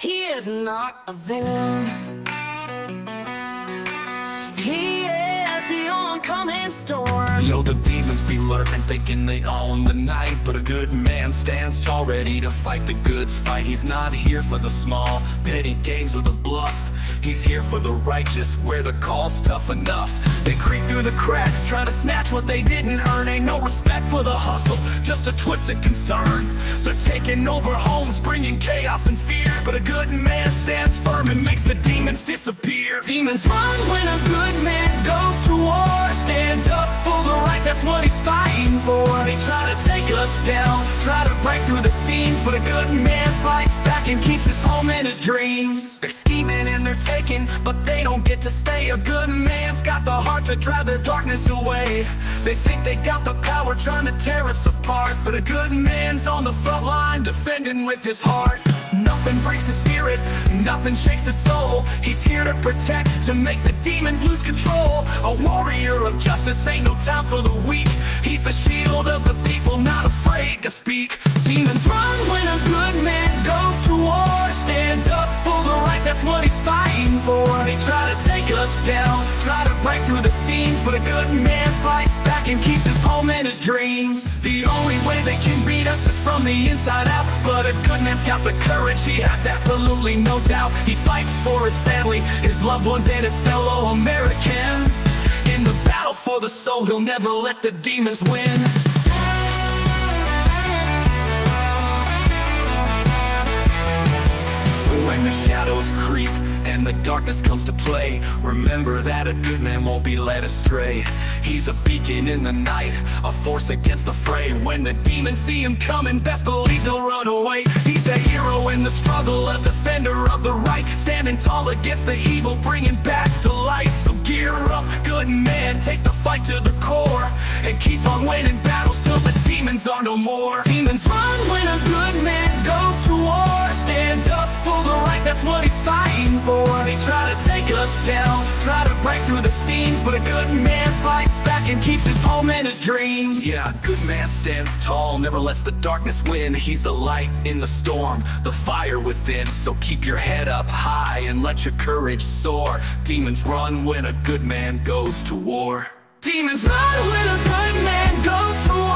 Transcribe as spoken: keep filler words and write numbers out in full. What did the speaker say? He is not a villain. He is the oncoming storm. Yo, the demons be lurking, thinking they own the night, but a good man stands tall, ready to fight the good fight. He's not here for the small, petty games or the bluff. He's here for the righteous, where the call's tough enough. They creep through the cracks, try to snatch what they didn't earn. Ain't no respect for the hustle, just a twisted concern. They're taking over homes, bringing chaos and fear, but a good man stands firm and makes the demons disappear. Demons run when a good man goes to war. Stand up for the right, that's what he's fighting for. They try to take us down, try to break through the seams, but a good man fights back and keeps his home and his dreams. They're scheming and they're taking, but they don't get to stay. A good man's got the heart to drive the darkness away. They think they got the power, trying to tear us apart, but a good man's on the front line, defending with his heart. Nothing breaks his spirit, nothing shakes his soul. He's here to protect, to make the demons lose control. A warrior of justice, ain't no time for the weak. He's the shield of the people, not afraid to speak. Demons run when a good man goes to war. Stand up for the right, that's what he's fighting for. They try to take us down, try to break through the seams, but a good man fights back and keeps his home and his dreams. The only way they can beat us is from the inside out, but a good man's got the courage, he has absolutely no doubt. He fights for his family, his loved ones, and his fellow American. In the battle for the soul, he'll never let the demons win. When the shadows creep and the darkness comes to play, remember that a good man won't be led astray. He's a beacon in the night, a force against the fray. When the demons see him coming, best believe they'll run away. He's a hero in the struggle, a defender of the right, standing tall against the evil, bringing back the light. So gear up, good man, take the fight to the core, and keep on winning battles till the demons are no more. Demons run when a good man goes to war. Stand up for the right, that's what he's fighting for. They try to take us down, try to break through the seams, but a good man fights back and keeps his home and his dreams. Yeah, a good man stands tall, never lets the darkness win. He's the light in the storm, the fire within. So keep your head up high and let your courage soar. Demons run when a good man goes to war. Demons run when a good man goes to war.